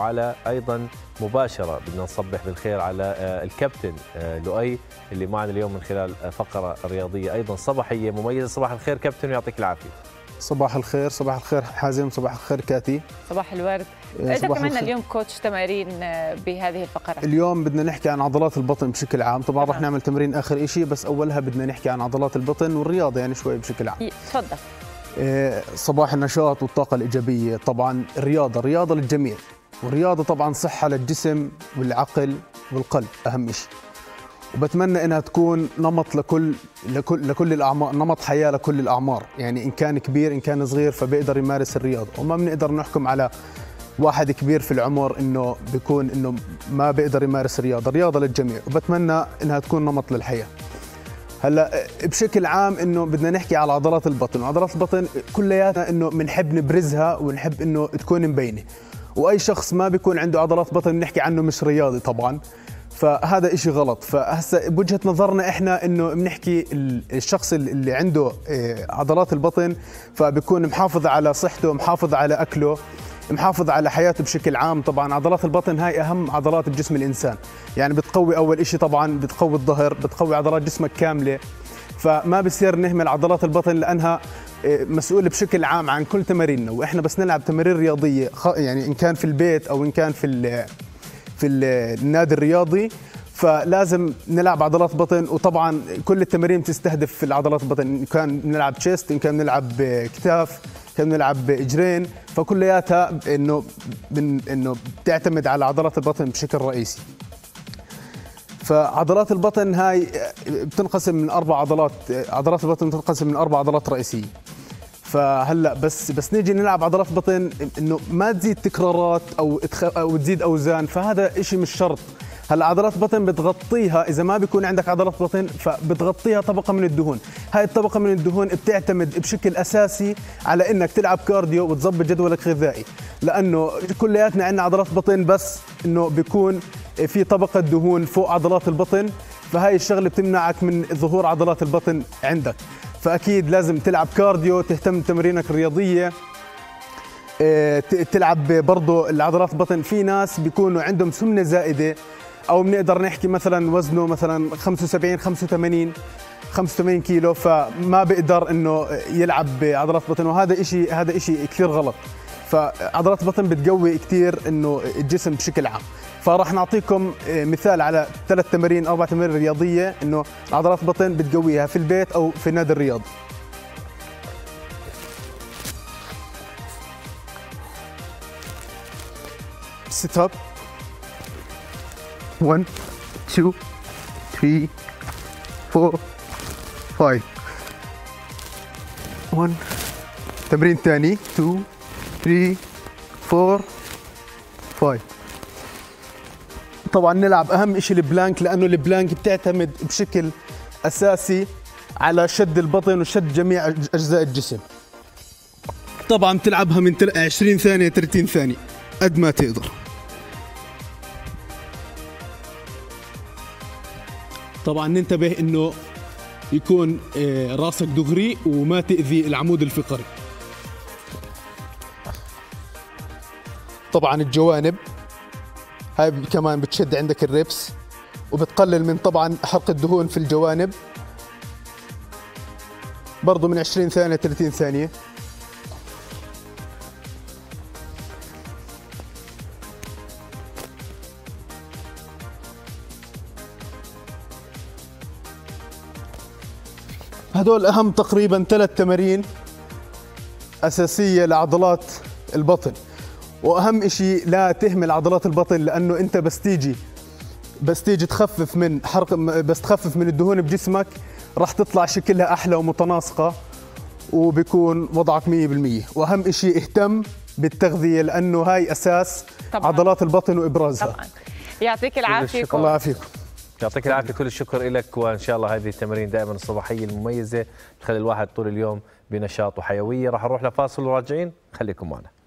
على ايضا مباشره بدنا نصبح بالخير على الكابتن لؤي اللي معنا اليوم من خلال فقره رياضيه ايضا صباحيه مميزه. صباح الخير كابتن ويعطيك العافيه. صباح الخير. صباح الخير حازم. صباح الخير كاتي. صباح الورد. تكملنا اليوم كوتش تمارين بهذه الفقره. اليوم بدنا نحكي عن عضلات البطن بشكل عام، طبعا رح نعمل تمرين اخر شيء بس اولها بدنا نحكي عن عضلات البطن والرياضه يعني شوي بشكل عام. تفضل. صباح النشاط والطاقه الايجابيه، طبعا الرياضه للجميع، والرياضة طبعاً صحة للجسم والعقل والقلب أهم شيء. وبتمنى إنها تكون نمط لكل الأعمار، نمط حياة لكل الأعمار، يعني إن كان كبير إن كان صغير فبيقدر يمارس الرياضة، وما بنقدر نحكم على واحد كبير في العمر إنه بيكون إنه ما بيقدر يمارس الرياضة، الرياضة للجميع، وبتمنى إنها تكون نمط للحياة. هلا بشكل عام انه بدنا نحكي على عضلات البطن، وعضلات البطن كلياتنا انه بنحب نبرزها ونحب انه تكون مبينة. واي شخص ما بيكون عنده عضلات بطن بنحكي عنه مش رياضي طبعا، فهذا إشي غلط. فهسه بوجهة نظرنا احنا انه بنحكي الشخص اللي عنده عضلات البطن فبيكون محافظ على صحته، محافظ على اكله، محافظ على حياته بشكل عام. طبعا عضلات البطن هاي اهم عضلات بجسم الانسان، يعني بتقوي اول شيء طبعا بتقوي الظهر، بتقوي عضلات جسمك كامله، فما بصير نهمل عضلات البطن لانها مسؤوله بشكل عام عن كل تماريننا. واحنا بس نلعب تمارين رياضيه يعني ان كان في البيت او ان كان في النادي الرياضي فلازم نلعب عضلات بطن. وطبعا كل التمارين بتستهدف في العضلات البطن، ان كان بنلعب تشيست، ان كان بنلعب كتاف، كنا نلعب اجرين، فكلياتها انه بتعتمد على عضلات البطن بشكل رئيسي. فعضلات البطن هاي بتنقسم من 4 عضلات، عضلات البطن بتنقسم من 4 عضلات رئيسيه. فهلا بس نيجي نلعب عضلات بطن انه ما تزيد تكرارات او تزيد اوزان، فهذا شيء مش شرط. هلا عضلات البطن بتغطيها اذا ما بيكون عندك عضلات بطن فبتغطيها طبقه من الدهون، هاي الطبقه من الدهون بتعتمد بشكل اساسي على انك تلعب كارديو وتظبط جدولك الغذائي، لانه كلياتنا عندنا عضلات بطن بس انه بيكون في طبقه دهون فوق عضلات البطن، فهاي الشغله بتمنعك من ظهور عضلات البطن عندك. فاكيد لازم تلعب كارديو، تهتم بتمرينك الرياضيه، تلعب برضه العضلات البطن. في ناس بيكونوا عندهم سمنه زائده او بنقدر نحكي مثلا وزنه مثلا 85 كيلو فما بيقدر انه يلعب بعضلات بطن، وهذا شيء كثير غلط. فعضلات البطن بتقوي كثير انه الجسم بشكل عام. فراح نعطيكم مثال على 3 تمارين 4 تمارين رياضيه انه عضلات البطن بتقويها في البيت او في النادي الرياضي. سيت اب 1 2 3 4 5. 1 تمرين ثاني 2 3 4 5. طبعا نلعب اهم شيء البلانك، لانه البلانك بتعتمد بشكل اساسي على شد البطن وشد جميع اجزاء الجسم. طبعا تلعبها من 20 ثانيه 30 ثانيه قد ما تقدر. طبعا ننتبه انه يكون راسك دغري وما تأذي العمود الفقري. طبعا الجوانب هاي كمان بتشد عندك الريبس وبتقلل من طبعا حرق الدهون في الجوانب، برضو من 20 ثانية 30 ثانية. هدول أهم تقريباً 3 تمارين أساسية لعضلات البطن. وأهم إشي لا تهمل عضلات البطن، لأنه أنت بس تيجي تخفف من حرق، بس تخفف من الدهون بجسمك راح تطلع شكلها أحلى ومتناسقة وبيكون وضعك 100%. وأهم إشي اهتم بالتغذية، لأنه هاي أساس طبعاً عضلات البطن وإبرازها. طبعاً. يعطيك العافية. الله يعافيكم. يعطيك العافية. كل الشكر لك، وإن شاء الله هذه التمارين دائما الصباحية المميزة تخلي الواحد طول اليوم بنشاط وحيوية. راح نروح لفاصل وراجعين، خليكم معنا.